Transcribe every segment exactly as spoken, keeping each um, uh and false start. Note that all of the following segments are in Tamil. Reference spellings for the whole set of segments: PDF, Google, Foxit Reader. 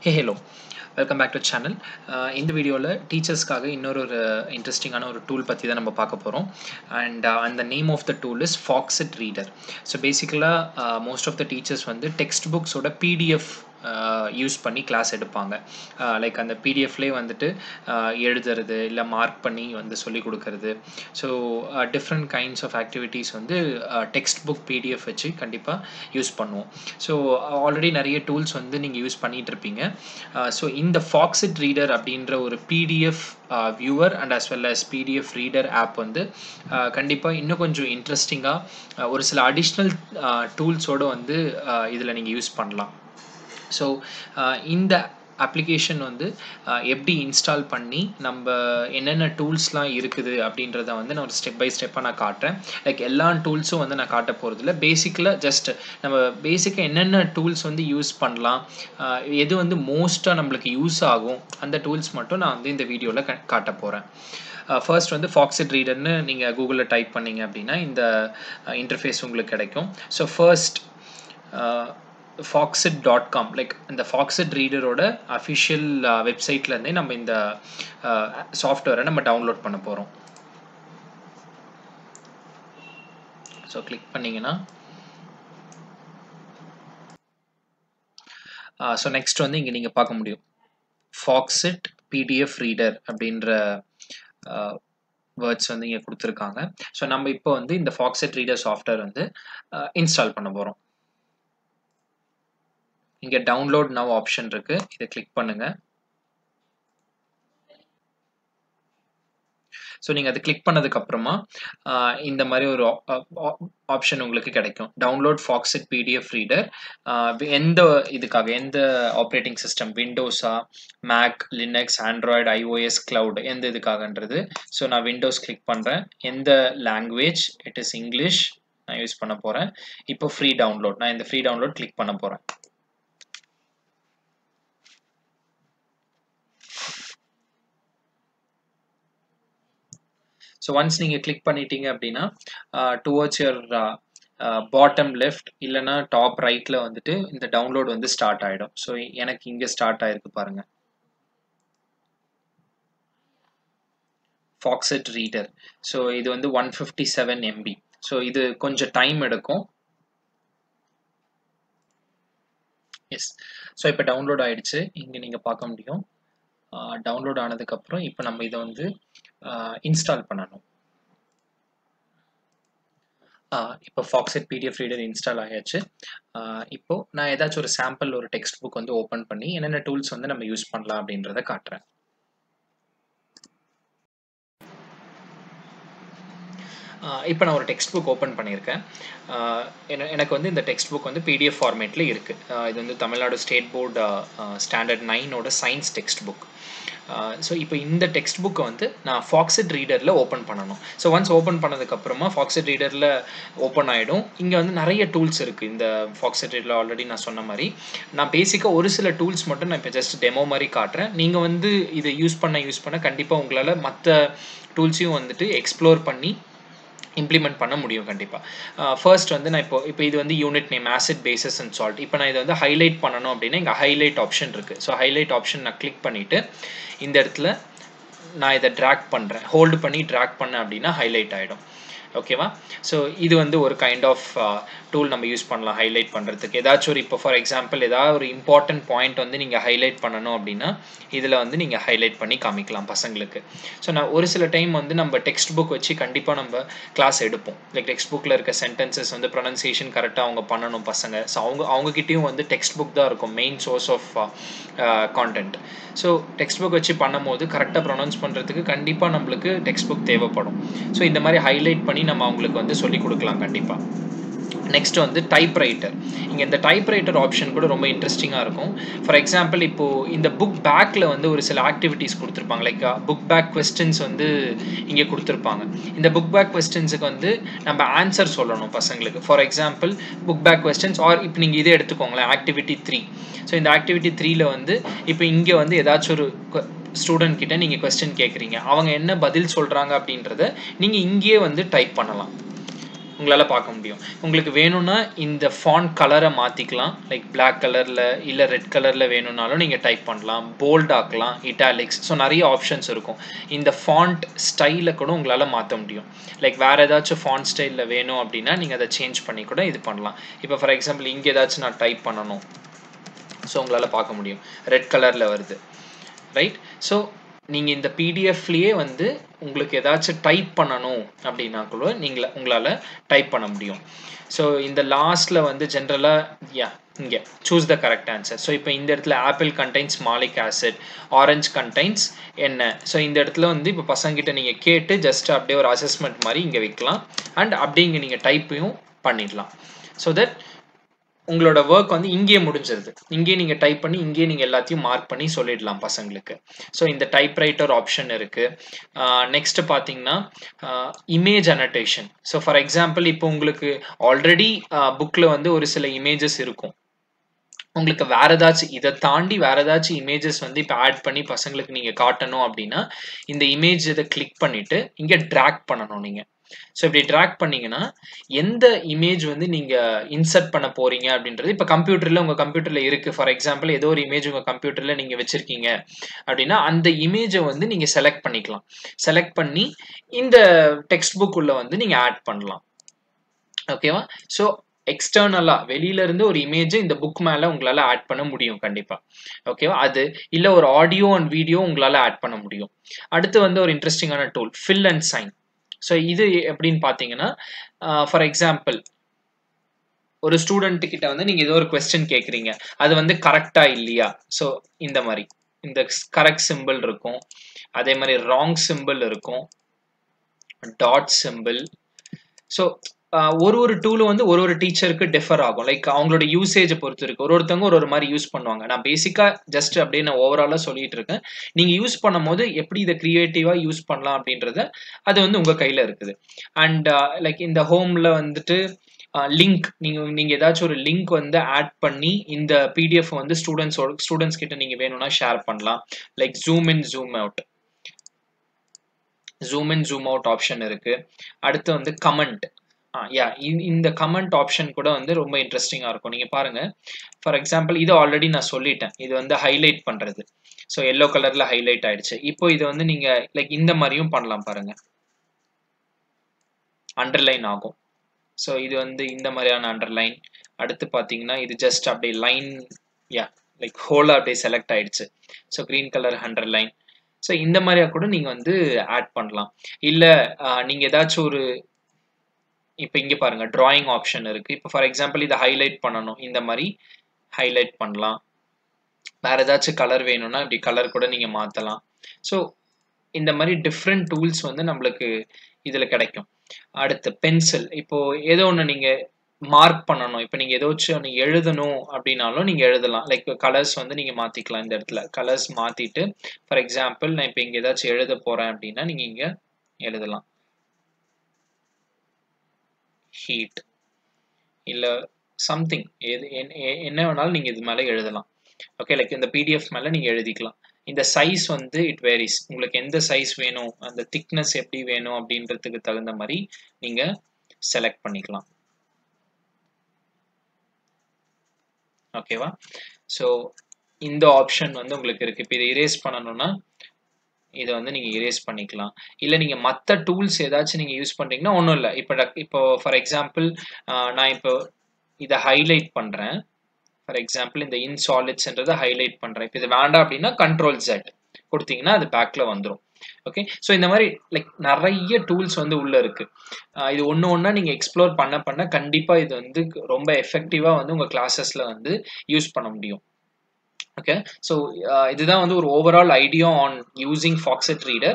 Hey, hello, welcome back to the channel. Uh, in the video la teachers kaga innoru interesting ana oru tool pathi da nama paaka porom, and uh, and the name of the tool is Foxit Reader. So basically uh, most of the teachers vandu textbooks oda P D F Uh, use பண்ணி class எடுப்பாங்க. uh, like அந்த P D F-லே வந்துட்டு எழுதுறது இல்ல மார்க் பண்ணி வந்து சொல்லி கொடுக்கிறது. So uh, different kinds of activities வந்து uh, textbook P D F வச்சு கண்டிப்பா யூஸ் பண்ணுவோம். So already நிறைய tools வந்து நீங்க யூஸ் பண்ணிட்டு இருப்பீங்க. uh, so இந்த Foxit Reader அப்படிங்கற ஒரு P D F uh, viewer and as well as P D F reader app வந்து uh, கண்டிப்பா இன்னும் கொஞ்சம் இன்ட்ரஸ்டிங்கா uh, ஒரு சில additional uh, tools ஓட வந்து uh, இதுல நீங்க யூஸ் பண்ணலாம். So uh, in the application on the uh, F D install panni number enna tools la irukkudu abindradha vandu na step by step ah na kaatren, like ella tools um vandu na kaata poradilla. Basic la just number basic enna tools vandu use pannalam, edu vandu most ah namukku use agum and tools mattum na vandu indha video la kaata poren. Uh, first on the Foxit Reader nu neenga Google la type panninga abadina indha uh, interface ungalku kedaikum. So first uh, foxit dot com, like the Foxit Reader order official uh, website la irundhe in the uh, software நம்ம download பண்ண போறோம். So click பண்ணீங்கனா uh, so next வந்து இங்க நீங்க பார்க்க முடியும் Foxit P D F Reader அப்படிங்கற uh, words வந்து இங்க கொடுத்திருக்காங்க. So நம்ம இப்போ வந்து இந்த Foxit Reader software வந்து uh, install பண்ண போறோம். இங்க டவுன்லோட் நவ ஆப்ஷன் இருக்கு, இத கிளிக் பண்ணுங்க. சோ நீங்க அதை கிளிக் பண்ணதுக்கு அப்புறமா இந்த மாதிரி ஒரு ஆப்ஷன் உங்களுக்கு கிடைக்கும், download Foxit P D F Reader. எந்த இதுக்காக, எந்த ஆபரேட்டிங் சிஸ்டம், விண்டோஸா, Mac, Linux, Android, iOS, cloud, எந்த இதுக்காகன்றது. சோ நான் விண்டோஸ் கிளிக் பண்றேன். எந்த லாங்குவேஜ், இட் இஸ் இங்கிலீஷ் நான் யூஸ் பண்ண போறேன். இப்போ ஃப்ரீ டவுன்லோட், நான் இந்த ஃப்ரீ டவுன்லோட் கிளிக் பண்ண போறேன். So once நீங்க click பண்ணிட்டீங்க அப்படினா uh, towards your uh, uh, bottom left இல்லனா top right ல வந்துட்டு இந்த download வந்து ஸ்டார்ட் ஆயிடும். So எனக்கு இங்க ஸ்டார்ட் ஆயிருக்கு பாருங்க, Foxit Reader. So இது வந்து one fifty-seven M B. So இது கொஞ்சம் டைம் எடுக்கும். எஸ், so இப்போ டவுன்லோட் ஆயிடுச்சு, இங்க நீங்க பார்க்க முடியும். டவுன்லோட் ஆனதுக்கு அப்புறம் இப்போ நம்ம இத வந்து இன்ஸ்டால் பண்ணனும். இப்போ Foxit P D F Reader install ஆயாச்சு. இப்போ நான் ஏதாச்சும் ஒரு சாம்பிள் ஒரு டெக்ஸ்ட் புக் வந்து ஓபன் பண்ணி என்னென்ன டூல்ஸ் வந்து நம்ம யூஸ் பண்ணலாம் அப்படின்றத காட்டுறேன். இப்போ நான் ஒரு டெக்ஸ்ட் புக் ஓப்பன் பண்ணியிருக்கேன். எனக்கு வந்து இந்த டெக்ஸ்ட் புக் வந்து பிடிஎஃப் ஃபார்மேட்டில் இருக்குது. இது வந்து தமிழ்நாடு ஸ்டேட் போர்டு ஸ்டாண்டர்ட் நைனோட சயின்ஸ் டெக்ஸ்ட் புக். ஸோ இப்போ இந்த டெக்ஸ்ட் புக்கை வந்து நான் Foxit Readerல ஓப்பன் பண்ணணும். ஸோ ஒன்ஸ் ஓப்பன் பண்ணதுக்கப்புறமா Foxit Readerல ஓப்பன் ஆகிடும். இங்கே வந்து நிறைய டூல்ஸ் இருக்குது இந்த Foxit Readerல. ஆல்ரெடி நான் சொன்ன மாதிரி நான் பேசிக்காக ஒரு சில டூல்ஸ் மட்டும் நான் இப்போ ஜஸ்ட் டெமோ மாதிரி காட்டுறேன். நீங்கள் வந்து இதை யூஸ் பண்ண யூஸ் பண்ண கண்டிப்பாக உங்களால் மற்ற டூல்ஸையும் வந்துட்டு எக்ஸ்ப்ளோர் பண்ணி இம்ப்ளிமெண்ட் பண்ண முடியும் கண்டிப்பாக. ஃபர்ஸ்ட் வந்து நான் இப்போ இப்போ இது வந்து unit name acid bases and salt. இப்போ நான் இதை வந்து ஹைலைட் பண்ணணும் அப்படின்னா இங்கே ஹைலைட் ஆப்ஷன் இருக்குது. ஸோ ஹைலைட் ஆப்ஷன் நான் கிளிக் பண்ணிவிட்டு இந்த இடத்துல நான் இதை ட்ராக் பண்ணுறேன், ஹோல்டு பண்ணி ட்ராக் பண்ணேன் அப்படின்னா ஹைலைட் ஆகிடும். ஓகேவா? ஸோ இது வந்து ஒரு கைண்ட் ஆஃப் டூல் நம்ம யூஸ் பண்ணலாம் ஹைலைட் பண்ணுறதுக்கு. ஏதாச்சும் ஒரு இப்போ ஃபார் எக்ஸாம்பிள் ஏதாவது ஒரு இம்பார்ட்டன்ட் பாயிண்ட் வந்து நீங்கள் ஹைலைட் பண்ணணும் அப்படின்னா இதில் வந்து நீங்கள் ஹைலைட் பண்ணி காமிக்கலாம் பசங்களுக்கு. ஸோ நான் ஒரு சில டைம் வந்து நம்ம டெக்ஸ்ட் புக் வச்சு கண்டிப்பாக நம்ம கிளாஸ் எடுப்போம். லைக் டெக்ஸ்ட் புக்கில் இருக்க சென்டென்சஸ் வந்து ப்ரொனன்சியேஷன் கரெக்டாக அவங்க பண்ணணும் பசங்க. ஸோ அவங்க அவங்ககிட்டையும் வந்து டெக்ஸ்ட் புக் தான் இருக்கும் main source of content. So text book வச்சு பண்ணும் போது கரெக்டாக ப்ரொனவுன்ஸ் பண்ணுறதுக்கு கண்டிப்பாக நம்மளுக்கு டெக்ஸ்ட் புக் தேவைப்படும். ஸோ இந்த மாதிரி ஹைலைட் பண்ணி நம்ம அவங்களுக்கு வந்து சொல்லி கொடுக்கலாம் கண்டிப்பாக. நெக்ஸ்ட் வந்து டைப்ரைட்டர். இங்கே இந்த டைப்ரைட்டர் ஆப்ஷன் கூட ரொம்ப இன்ட்ரெஸ்டிங்காக இருக்கும். ஃபார் எக்ஸாம்பிள் இப்போது இந்த புக் பேக்கில் வந்து ஒரு சில ஆக்டிவிட்டீஸ் கொடுத்துருப்பாங்க. லைக் புக் பேக் கொஸ்டின்ஸ் வந்து இங்கே கொடுத்துருப்பாங்க. இந்த புக் பேக் கொஸ்டின்ஸுக்கு வந்து நம்ம ஆன்சர் சொல்லணும் பசங்களுக்கு. For example book back questions are இப்போ நீங்கள் இதே எடுத்துக்கோங்களேன் ஆக்டிவிட்டி த்ரீ. ஸோ இந்த ஆக்டிவிட்டி த்ரீயில் வந்து இப்போ இங்கே வந்து ஏதாச்சும் ஒரு ஸ்டூடெண்ட் கிட்ட நீங்கள் கொஸ்டின் கேட்குறீங்க, அவங்க என்ன பதில் சொல்கிறாங்க அப்படின்றத நீங்கள் இங்கேயே வந்து டைப் பண்ணலாம். உங்களால பார்க்க முடியும். உங்களுக்கு வேணும்னா இந்த font கலரை மாத்திக்கலாம். லைக் black கலர்ல இல்ல ரெட் கலர்ல வேணும்னாலும் நீங்க டைப் பண்ணலாம். bold ஆக்கலாம், italics. சோ நிறைய ஆப்ஷன்ஸ் இருக்கும். இந்த font ஸ்டைலை கூட உங்களால மாத்த முடியும். லைக் வேற ஏதாச்சும் font ஸ்டைல்ல வேணும் அப்படினா நீங்க அதை சேஞ்ச் பண்ணி கூட இது பண்ணலாம். இப்போ ஃபார் எக்ஸாம்பிள் இங்க ஏதாச்சும் நான் டைப் பண்ணனும். சோ உங்களால பார்க்க முடியும். ரெட் கலர்ல வருது. ரைட்? சோ நீங்க இந்த P D F லியே வந்து உங்களுக்கு ஏதாச்சும் டைப் பண்ணனும் அப்படினா கூட நீங்க உங்களால டைப் பண்ண முடியும். சோ இந்த லாஸ்ட்ல வந்து ஜெனரலா யா இங்க choose the correct answer. So இப்போ இந்த இடத்துல apple contains malic acid, orange contains என்ன. சோ இந்த இடத்துல வந்து இப்போ பசங்கிட்ட நீங்க கேட்டு ஜஸ்ட் அப்படியே ஒரு அசெஸ்மென்ட் மாதிரி இங்க வைக்கலாம் and அப்படியே இங்க நீங்க டைப்பையும் பண்ணிடலாம். சோ தட் உங்களோட work வந்து இங்கேயே முடிஞ்சிருது. இங்கேயே நீங்க டைப் பண்ணி இங்கேயே நீங்க எல்லாத்தையும் மார்க் பண்ணி சொல்லிடலாம் பசங்களுக்கு. சோ இந்த டைப் ரைட்டர் ஆப்ஷன் இருக்கு. நெக்ஸ்ட் பாத்தீங்கன்னா image annotation. So for example இப்போ உங்களுக்கு ஆல்ரெடி புக்ல வந்து ஒரு சில இமேजेस இருக்கும். உங்களுக்கு வேற ஏதாச்சும் இத தாண்டி வேற ஏதாச்சும் இமேजेस வந்து இப்போ ஆட் பண்ணி பசங்களுக்கு நீங்க காட்டணும் அப்படினா இந்த இமேஜ் இத கிளிக் பண்ணிட்டு இங்க drag பண்ணனும் நீங்க. So if you drag panningana, the image you insert panna poringa abindrathu ipo computer la unga computer la irukku. For example edho or image unga computer la neenga vechirkinga abadina and image vandu neenga select pannikalam. Select panni inda textbook ulla vandu neenga add pannalam. Okay va? So external வெளியில இருந்து ஒரு இமேஜ் இந்த புக் மேல உங்களால ஆட் பண்ண முடியும் கண்டிப்பா. ஓகேவா? அது இல்ல ஒரு ஆடியோ அண்ட் வீடியோ உங்களால ஆட் பண்ண முடியும். அடுத்து வந்து ஒரு இன்ட்ரஸ்டிங்கான tool fill and sign. So இது எப்படின்னு பாத்தீங்கன்னா ஃபார் எக்ஸாம்பிள் ஒரு ஸ்டூடண்ட் கிட்ட வந்து நீங்க ஏதோ ஒரு क्वेश्चन கேக்குறீங்க. அது வந்து கரெக்ட்டா இல்லையா? சோ இந்த மாதிரி இந்த கரெக்ட் சிம்பல் இருக்கும். அதே மாதிரி wrong சிம்பல் இருக்கும். Dot symbol. சோ ஒரு ஒரு டூல் வந்து ஒரு ஒரு டீச்சருக்கு டிஃபர் ஆகும். லைக் அவங்களோட யூசேஜ் பொறுத்து இருக்கு. ஒரு ஒருத்தங்க ஒரு ஒரு மாதிரி யூஸ் பண்ணுவாங்க. நான் பேசிக்கா ஜஸ்ட் அப்படியே நான் ஓவராலா சொல்லிட்டு இருக்கேன். நீங்க யூஸ் பண்ணும்போது எப்படி இத கிரியேட்டிவா யூஸ் பண்ணலாம் அப்படின்றது அது வந்து உங்க கையில இருக்குது. அண்ட் லைக் இந்த ஹோம்ல வந்துட்டு லிங்க் நீங்க நீங்க ஏதாச்சும் ஒரு லிங்க் வந்து ஆட் பண்ணி இந்த P D F வந்து ஸ்டூடண்ட்ஸ் ஸ்டூடண்ட்ஸ் கிட்ட நீங்க வேணும்னா ஷேர் பண்ணலாம். Like zoom in zoom out zoom in zoom out option இருக்கு. அடுத்து வந்து comment. Yeah, in the comment option kuda vandu romba interesting ah irukum. Neenga parunga for example idu already na solliten idu vandu highlight pandrathu. So yellow color la highlight aiduchu. Ipo idu vandu neenga like indha mariyum pannalam parunga underline agum. So idu vandu indha mariyana underline. Aduthu pathina idu just appadi line yeah like whole appadi select aiduchu. So green color underline. So indha mariya kuda neenga vandu add pannalam illa neenga edach oru இப்போ இங்க பாருங்க டிராயிங் ஆப்ஷன் இருக்கு. இப்போ ஃபார் எக்ஸாம்பிள் இத ஹைலைட் பண்ணனும். இந்த மாதிரி ஹைலைட் பண்ணலாம். வேற ஏதாச்சும் கலர் வேணும்னா இப்படி கலர் கூட நீங்க மாத்தலாம். சோ இந்த மாதிரி டிஃபரண்ட் டூல்ஸ் வந்து நமக்கு இதுல கிடைக்கும். அடுத்து பென்சில். இப்போ ஏதோ ஒன்னு நீங்க மார்க் பண்ணனும். இப்போ நீங்க ஏதாச்சும் நீங்க எழுதணும் அப்படினாலும் நீங்க எழுதலாம். லைக் கலர்ஸ் வந்து நீங்க மாத்திக்கலாம். இந்த இடத்துல கலர்ஸ் மாத்திட்டு ஃபார் எக்ஸாம்பிள் நான் இப்போ இங்க ஏதாச்சும் எழுத போறேன் அப்படினா நீங்க இங்க எழுதலாம். heat இல்ல something என்ன வேணாலும் நீங்க இது மேல எழுதலாம். ஓகே லைக் இந்த P D F மேல நீங்க எழுதிக்கலாம். இந்த சைஸ் வந்து it varies. உங்களுக்கு எந்த சைஸ் வேணும் அந்த thickness எப்படி வேணும் அப்படிங்கிறதுக்கு தகுந்த மாதிரி நீங்க செலக்ட் பண்ணிக்கலாம். ஓகேவா? சோ இந்த ஆப்ஷன் வந்து உங்களுக்கு இருக்கு. இப்போ இத erase பண்ணனும்னா இத வந்து நீங்க erase பண்ணிக்கலாம். இல்ல நீங்க மத்த tools ஏதாச்சும் நீங்க யூஸ் பண்றீங்கன்னா ஒண்ணும் இல்ல. இப்போ இப்போ ஃபார் எக்ஸாம்பிள் நான் இப்போ இத ஹைலைட் பண்றேன். ஃபார் எக்ஸாம்பிள் இந்த insolidsன்றதை ஹைலைட் பண்றேன். இப்போ இது வேண்டாம் அப்படினா control Z கொடுத்தீங்கன்னா அது பேக்ல வந்துரும். ஓகே? சோ இந்த மாதிரி லைக் நிறைய tools வந்து உள்ள இருக்கு. இது ஒண்ணு ஒண்ணா நீங்க எக்ஸ்ப்ளோர் பண்ண பண்ண கண்டிப்பா இது வந்து ரொம்ப எஃபெக்டிவா வந்து உங்க கிளாसेसல வந்து யூஸ் பண்ண முடியும். Okay, so இதுதான் வந்து ஒரு overall idea on using Foxit Reader.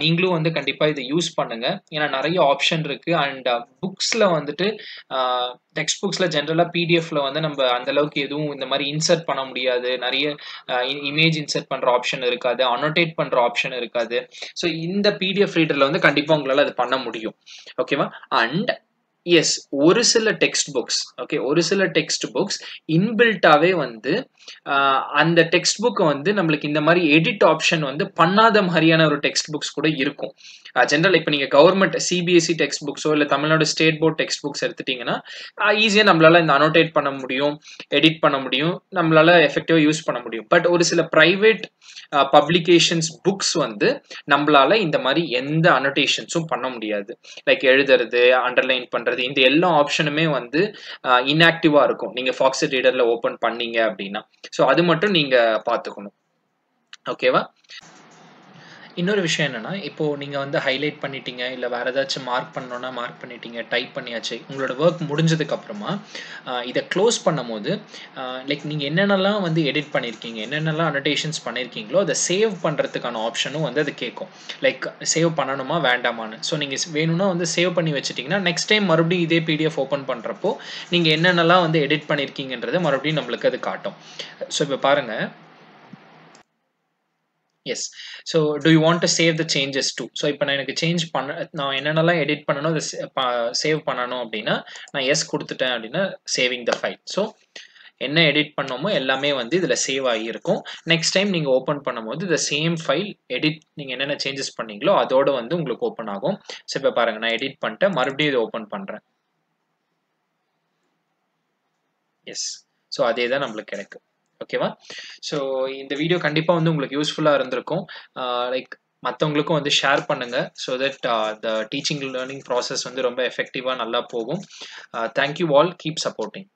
நீங்களும் வந்து கண்டிப்பா இதை யூஸ் பண்ணுங்க. ஏன்னா நிறைய ஆப்ஷன் இருக்கு. அண்ட் புக்ஸ்ல வந்துட்டு டெக்ஸ்ட் புக்ஸ்ல ஜெனரலா P D Fல வந்து நம்ம அந்த அளவுக்கு எதுவும் இந்த மாதிரி இன்சர்ட் பண்ண முடியாது. நிறைய இமேஜ் இன்சர்ட் பண்ற ஆப்ஷன் இருக்காது. அனோடேட் பண்ற ஆப்ஷன் இருக்காது. ஸோ இந்த P D F ரீடர்ல வந்து கண்டிப்பா உங்களால அது பண்ண முடியும். ஓகேவா? அண்ட் Yes, ஒரு சில டெக்ஸ்ட் புக்ஸ் ஓகே ஒரு சில டெக்ஸ்ட் புக்ஸ் இன்பில்ட்டாவே வந்து அந்த டெக்ஸ்ட் புக் வந்து நமக்கு இந்த மாதிரி எடிட் ஆப்ஷன் வந்து பண்ணாத மாதிரியான ஒரு டெக்ஸ்ட் புக்ஸ் கூட இருக்கும். ஜெனரல் இப்போ நீங்க கவர்மெண்ட் சிபிஎஸ்இ டெக்ஸ்ட் புக்ஸோ இல்ல Tamil Nadu state board text books எடுத்துட்டீங்கன்னா ஈஸியா நம்மளால இந்த அனோடேட் பண்ண முடியும், எடிட் பண்ண முடியும், நம்மளால எஃபெக்டிவா யூஸ் பண்ண முடியும். பட் ஒரு சில பிரைவேட் பப்ளிகேஷன்ஸ் புக்ஸ் வந்து நம்மளால இந்த மாதிரி எந்த அனோடேஷன்ஸும் பண்ண முடியாது. லைக் எழுதுறது, அண்டர்லைன் பண்றது, இந்த எல்லா ஆப்ஷனுமே வந்து இன்ஆக்டிவா இருக்கும். நீங்க Foxit Readerல ஓபன் பண்ணீங்க அப்படினா சோ அது மட்டும் நீங்க பாத்துக்கணும். ஓகேவா? இன்னொரு விஷயம் என்னன்னா, இப்போ நீங்க வந்து ஹைலைட் பண்ணிட்டீங்க இல்ல வேற ஏதாச்சும் மார்க் பண்ணணும்னா மார்க் பண்ணிட்டீங்க, டைப் பண்ணியாச்சு, உங்களோட ஒர்க் முடிஞ்சதுக்கு அப்புறமா இதை க்ளோஸ் பண்ணும்போது லைக் நீங்க என்னென்னலாம் வந்து எடிட் பண்ணியிருக்கீங்க, என்னென்னலாம் அனோடேஷன்ஸ் பண்ணியிருக்கீங்களோ அதை சேவ் பண்றதுக்கான ஆப்ஷனும் வந்து அது கேட்கும். லைக் சேவ் பண்ணணுமா வேண்டாமான்னு. ஸோ நீங்க வேணும்னா வந்து சேவ் பண்ணி வச்சுட்டீங்கன்னா நெக்ஸ்ட் டைம் மறுபடியும் இதே பிடிஎஃப் ஓப்பன் பண்றப்போ நீங்க என்னென்னலாம் வந்து எடிட் பண்ணியிருக்கீங்கன்றதை மறுபடியும் நம்மளுக்கு அது காட்டும். ஸோ இப்போ பாருங்க. Yes, so do you want to save the changes too? So if I want to change, now I edit and save, I yes, saving the file. So என்ன எடிட் பண்ணோமோ எல்லாமே வந்து இதில் சேவ் ஆகியிருக்கும். நெக்ஸ்ட் டைம் நீங்கள் ஓப்பன் பண்ணும்போது இந்த சேம் ஃபைல் எடிட் நீங்கள் என்னென்ன சேஞ்சஸ் பண்ணீங்களோ அதோட வந்து உங்களுக்கு ஓப்பன் ஆகும். ஸோ இப்போ பாருங்கள், நான் எடிட் பண்ணிட்டேன், மறுபடியும் இதை ஓப்பன் பண்ணுறேன். எஸ், ஸோ அதே தான் நம்மளுக்கு கிடைக்கும். ஓகேவா? ஸோ இந்த வீடியோ கண்டிப்பாக வந்து உங்களுக்கு யூஸ்ஃபுல்லாக இருந்திருக்கும். லைக் மற்றவங்களுக்கும் வந்து ஷேர் பண்ணுங்க. So that the teaching learning process வந்து ரொம்ப எஃபெக்டிவாக நல்லா போகும். Thank you all, keep supporting.